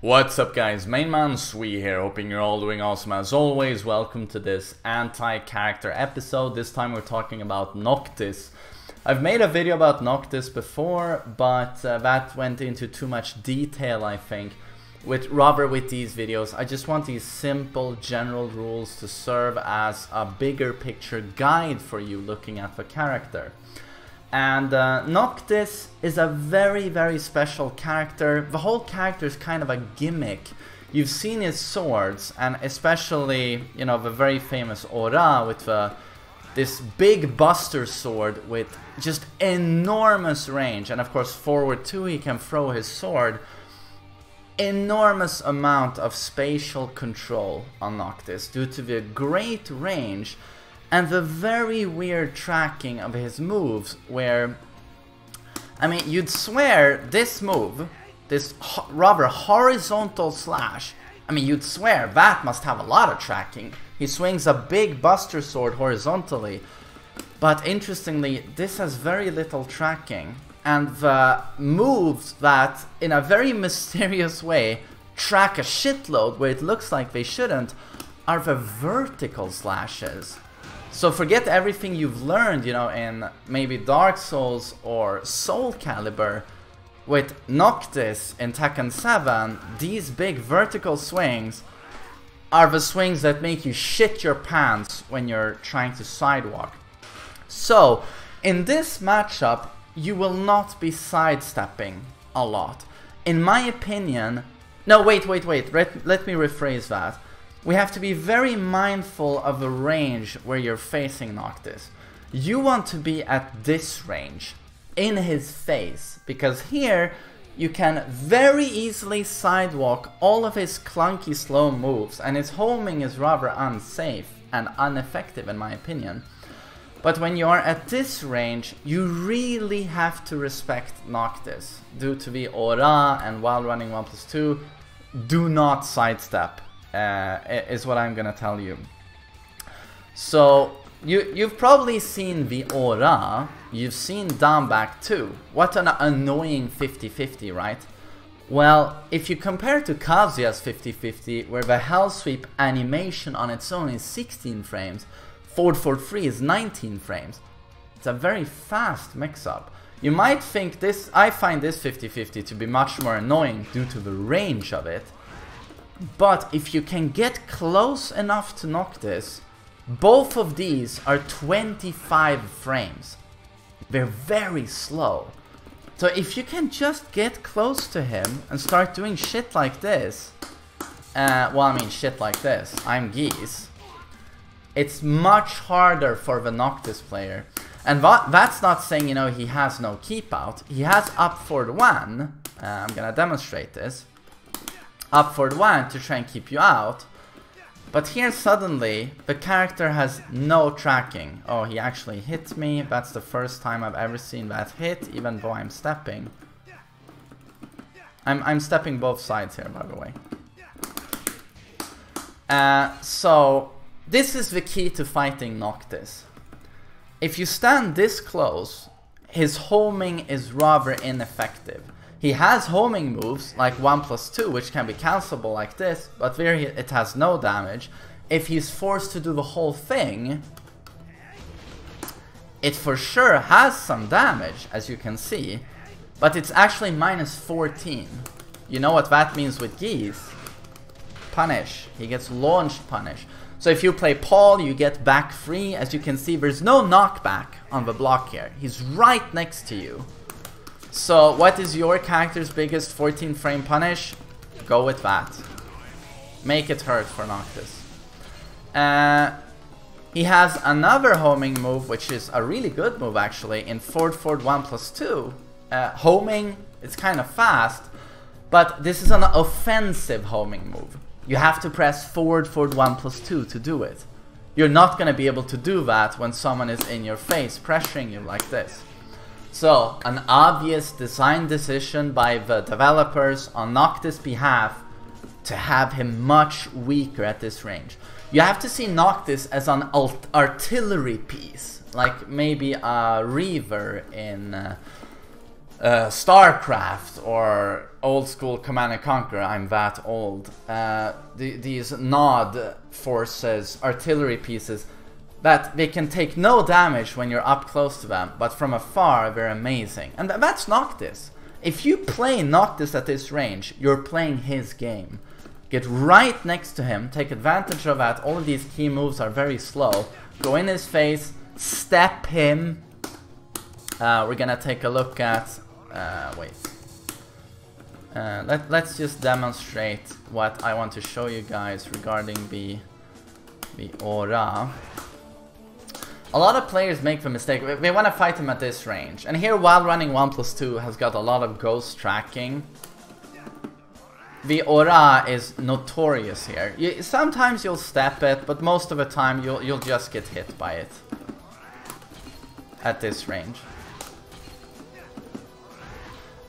What's up guys, Mainman Swee here, hoping you're all doing awesome as always. Welcome to this anti-character episode. This time we're talking about Noctis. I've made a video about Noctis before, but that went into too much detail I think. With these videos, I just want these simple general rules to serve as a bigger picture guide for you looking at the character. And Noctis is a very, very special character. The whole character is kind of a gimmick. You've seen his swords, and especially, you know, the very famous Ora with this big buster sword with just enormous range. And of course, forward too, he can throw his sword. Enormous amount of spatial control on Noctis due to the great range and the very weird tracking of his moves, where, I mean, you'd swear this move, this horizontal slash, I mean, you'd swear that must have a lot of tracking. He swings a big buster sword horizontally, but interestingly, this has very little tracking, and the moves that, in a very mysterious way, track a shitload where it looks like they shouldn't, are the vertical slashes. So forget everything you've learned, you know, in maybe Dark Souls or Soul Calibur. With Noctis in Tekken 7, these big vertical swings are the swings that make you shit your pants when you're trying to sidewalk. So, in this matchup, you will not be sidestepping a lot. In my opinion... No, wait, let me rephrase that. We have to be very mindful of the range where you're facing Noctis. You want to be at this range, in his face, because here you can very easily sidewalk all of his clunky slow moves, and his homing is rather unsafe and ineffective in my opinion. But when you are at this range, you really have to respect Noctis. Due to the Aura and while running 1+2, do not sidestep. Is what I'm gonna tell you. So you've probably seen the Aura, you've seen down back too. What an annoying 50-50, right? Well, if you compare to Kazuya's 50-50, where the Hellsweep animation on its own is 16 frames, forward 4-3 is 19 frames. It's a very fast mix-up. You might think this, I find this 50-50 to be much more annoying due to the range of it. But if you can get close enough to Noctis, both of these are 25 frames. They're very slow. So if you can just get close to him and start doing shit like this, well, I mean shit like this, I'm Geese, it's much harder for the Noctis player. And that's not saying, you know, he has no keep out. He has up forward one, I'm gonna demonstrate this. Up forward one to try and keep you out, but here suddenly the character has no tracking. Oh, he actually hit me. That's the first time I've ever seen that hit, even though I'm stepping. I'm stepping both sides here, by the way. So this is the key to fighting Noctis. If you stand this close, his homing is rather ineffective. He has homing moves, like 1+2, which can be cancelable like this, but there it has no damage. If he's forced to do the whole thing, it for sure has some damage, as you can see, but it's actually minus 14. You know what that means with Geese? Punish. He gets launched punish. So if you play Paul, you get back free. As you can see, there's no knockback on the block here. He's right next to you. So, what is your character's biggest 14 frame punish? Go with that. Make it hurt for Noctis. He has another homing move, which is a really good move actually, in forward 1+2. Homing, it's kind of fast, but this is an offensive homing move. You have to press forward 1+2 to do it. You're not gonna be able to do that when someone is in your face, pressuring you like this. So, an obvious design decision by the developers on Noctis' behalf to have him much weaker at this range. You have to see Noctis as an artillery piece, like maybe a Reaver in Starcraft or old school Command and Conquer, I'm that old. These Nod forces, artillery pieces, that they can take no damage when you're up close to them, but from afar they're amazing. And that's Noctis. If you play Noctis at this range, you're playing his game. Get right next to him, take advantage of that, all of these key moves are very slow. Go in his face, step him. We're gonna take a look at... let's just demonstrate what I want to show you guys regarding the aura. A lot of players make the mistake, they want to fight him at this range. And here, while running 1+2 has got a lot of ghost tracking. The aura is notorious here. Sometimes you'll step it, but most of the time you'll just get hit by it. At this range.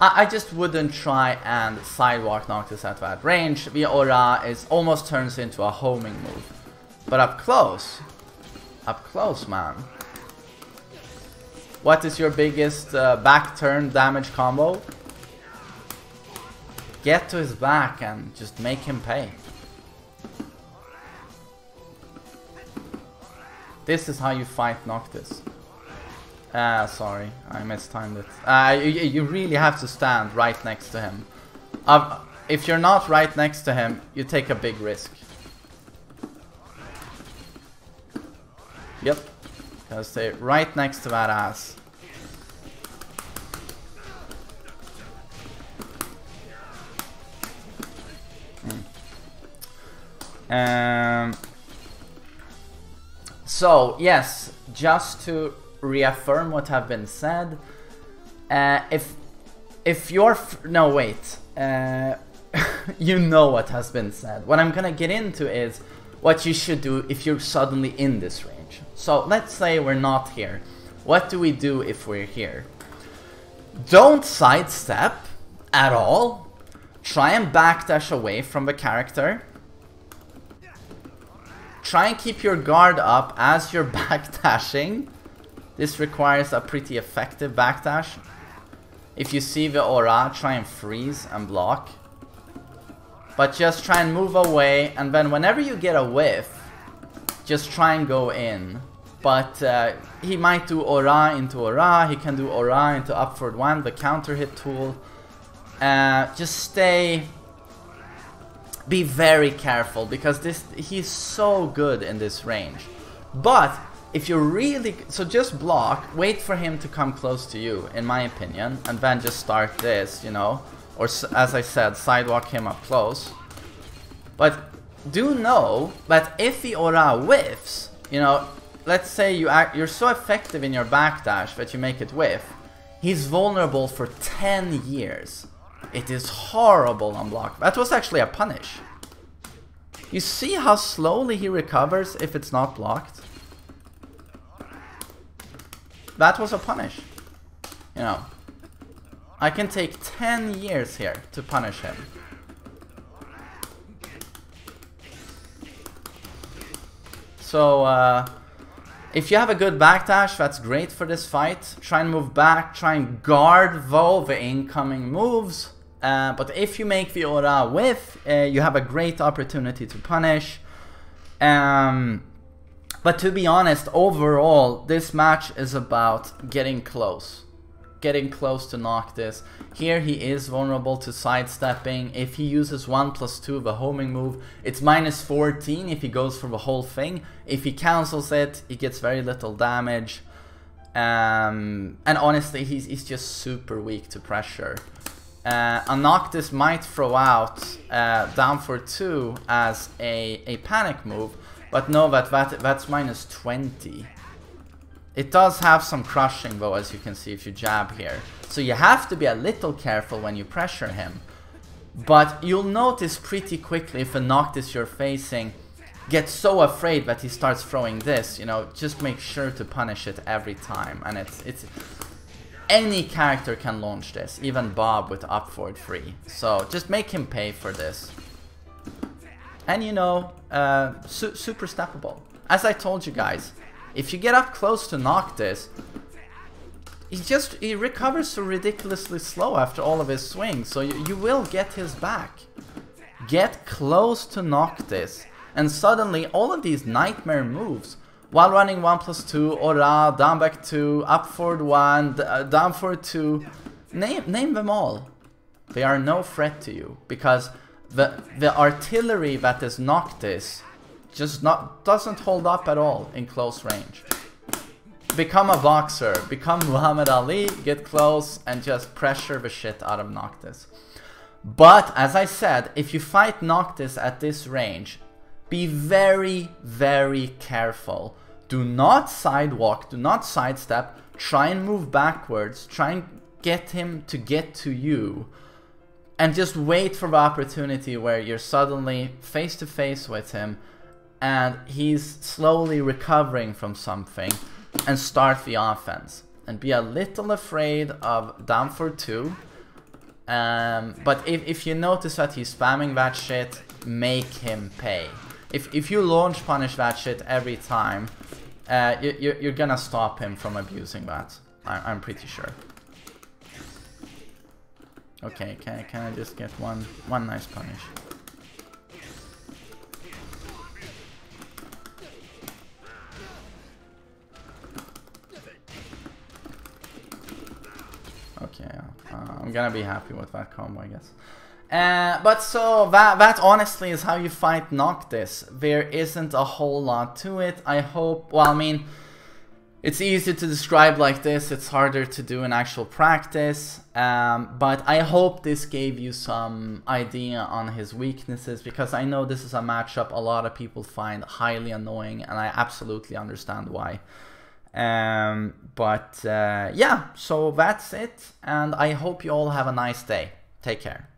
I just wouldn't try and sidewalk Noctis at that range. The aura is, almost turns into a homing move. But up close, man. What is your biggest back turn damage combo? Get to his back and just make him pay. This is how you fight Noctis. Sorry, I mistimed it. You really have to stand right next to him. If you're not right next to him, you take a big risk. Yep, gotta stay right next to that ass. So, yes, just to reaffirm what have been said. If you're no wait, you know what has been said. What I'm gonna get into is what you should do if you're suddenly in this range. So let's say we're not here. What do we do if we're here? Don't sidestep at all. Try and backdash away from the character. Try and keep your guard up as you're backdashing. This requires a pretty effective backdash. If you see the aura, try and freeze and block. But just try and move away, and then whenever you get a whiff, just try and go in. But he might do aura into aura, he can do aura into upward one, the counter hit tool. Just stay... Be very careful, because he's so good in this range. But... If you're really... So just block, wait for him to come close to you, in my opinion, and then just start this, you know, or as I said, sidewalk him up close. But do know that if the aura whiffs, you know, let's say you're so effective in your backdash that you make it whiff, he's vulnerable for 10 years. It is horrible on block. That was actually a punish. You see how slowly he recovers if it's not blocked? That was a punish, you know. I can take 10 years here to punish him. So, if you have a good backdash, that's great for this fight. Try and move back, try and guard though the incoming moves. But if you make the aura whiff, you have a great opportunity to punish. But to be honest, overall, this match is about getting close. Getting close to Noctis. Here he is vulnerable to sidestepping. If he uses 1+2, the homing move, it's -14 if he goes for the whole thing. If he cancels it, he gets very little damage. And honestly, he's just super weak to pressure. A Noctis might throw out down for 2 as a panic move. But no, that's -20. It does have some crushing though, as you can see if you jab here. So you have to be a little careful when you pressure him. But you'll notice pretty quickly if a Noctis you're facing gets so afraid that he starts throwing this, you know, just make sure to punish it every time. And it's any character can launch this, even Bob with up forward 3. So just make him pay for this. And you know, super steppable. As I told you guys, if you get up close to Noctis, He recovers so ridiculously slow after all of his swings, so you will get his back. Get close to Noctis, and suddenly all of these nightmare moves, while running 1+2, Aura, down back 2, up forward 1, down forward 2, name them all. They are no threat to you, because the artillery that is Noctis just doesn't hold up at all in close range. Become a boxer, become Muhammad Ali, get close and just pressure the shit out of Noctis. But, as I said, if you fight Noctis at this range, be very, very careful. Do not sidewalk, do not sidestep, try and move backwards, try and get him to get to you. And just wait for the opportunity where you're suddenly face to face with him and he's slowly recovering from something, and start the offense. And be a little afraid of down for 2. But if you notice that he's spamming that shit, make him pay. If you launch punish that shit every time, you're gonna stop him from abusing that. I'm pretty sure. Okay, can I just get one nice punish? Okay, I'm gonna be happy with that combo, I guess. But so, that honestly is how you fight Noctis. There isn't a whole lot to it. I hope, well, I mean, it's easy to describe like this, it's harder to do in actual practice, but I hope this gave you some idea on his weaknesses, because I know this is a matchup a lot of people find highly annoying, and I absolutely understand why. Yeah, so that's it, and I hope you all have a nice day. Take care.